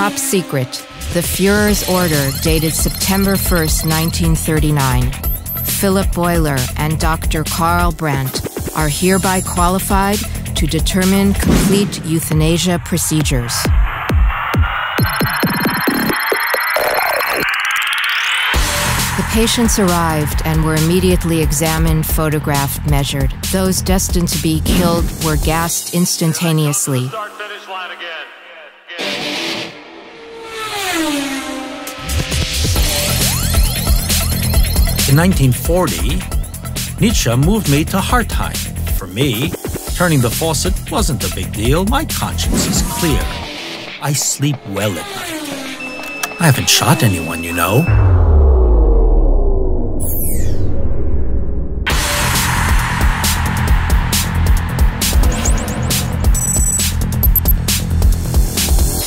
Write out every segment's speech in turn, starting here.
Top secret. The Fuhrer's order dated September 1st, 1939. Philipp Bouhler and Dr. Karl Brandt are hereby qualified to determine complete euthanasia procedures. The patients arrived and were immediately examined, photographed, measured. Those destined to be killed were gassed instantaneously. Start finish line again. In 1940, Nietzsche moved me to Hartheim. For me, turning the faucet wasn't a big deal. My conscience is clear. I sleep well at night. I haven't shot anyone, you know.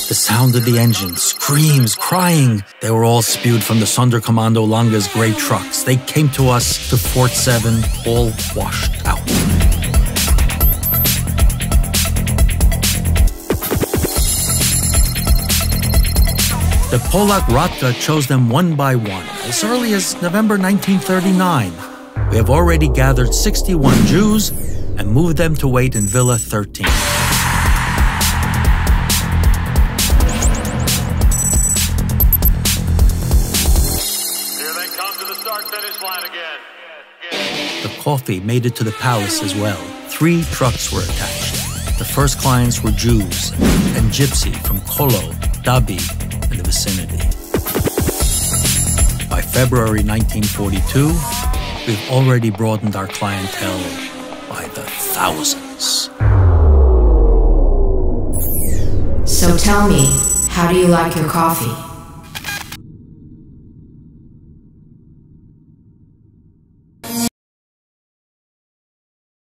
The sound of the engine, screams, crying. They were all spewed from the Sonderkommando Langa's grey trucks. They came to us, to Fort VII, all washed out. The Polak Rata chose them one by one, as early as November 1939. We have already gathered 61 Jews and moved them to wait in Villa 13. The coffee made it to the palace as well. 3 trucks were attached. The first clients were Jews and Gypsy from Kolo, Dabi, and the vicinity. By February 1942, we've already broadened our clientele by the thousands. So tell me, how do you like your coffee?